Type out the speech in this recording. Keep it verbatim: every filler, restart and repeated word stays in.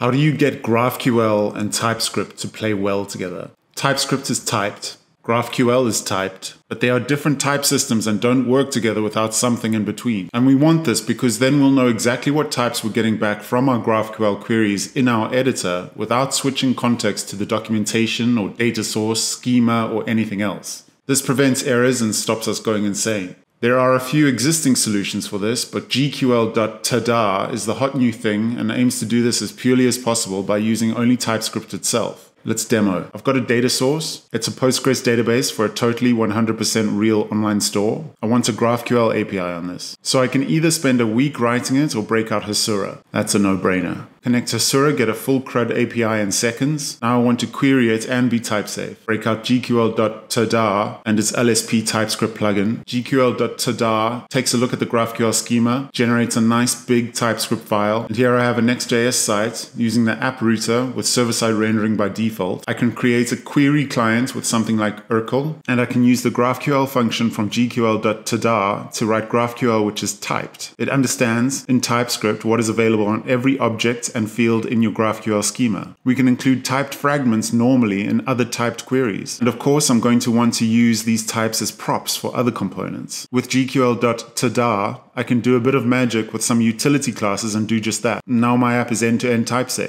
How do you get GraphQL and TypeScript to play well together? TypeScript is typed, GraphQL is typed, but they are different type systems and don't work together without something in between. And we want this because then we'll know exactly what types we're getting back from our GraphQL queries in our editor without switching context to the documentation or data source, schema, or anything else. This prevents errors and stops us going insane. There are a few existing solutions for this, but G Q L dot tada is the hot new thing and aims to do this as purely as possible by using only TypeScript itself. Let's demo. I've got a data source. It's a Postgres database for a totally one hundred percent real online store. I want a GraphQL A P I on this. So I can either spend a week writing it or break out Hasura. That's a no-brainer. Connect Hasura, get a full CRUD A P I in seconds. Now I want to query it and be type safe. Break out G Q L dot tada and its L S P TypeScript plugin. G Q L dot tada takes a look at the GraphQL schema, generates a nice big TypeScript file. And here I have a Next dot J S site using the app router with server-side rendering by default. I can create a query client with something like Urql, and I can use the GraphQL function from G Q L dot tada to write GraphQL, which is typed. It understands in TypeScript what is available on every object and field in your GraphQL schema. We can include typed fragments normally in other typed queries. And of course, I'm going to want to use these types as props for other components. With G Q L dot tada, I can do a bit of magic with some utility classes and do just that. Now my app is end-to-end type safe.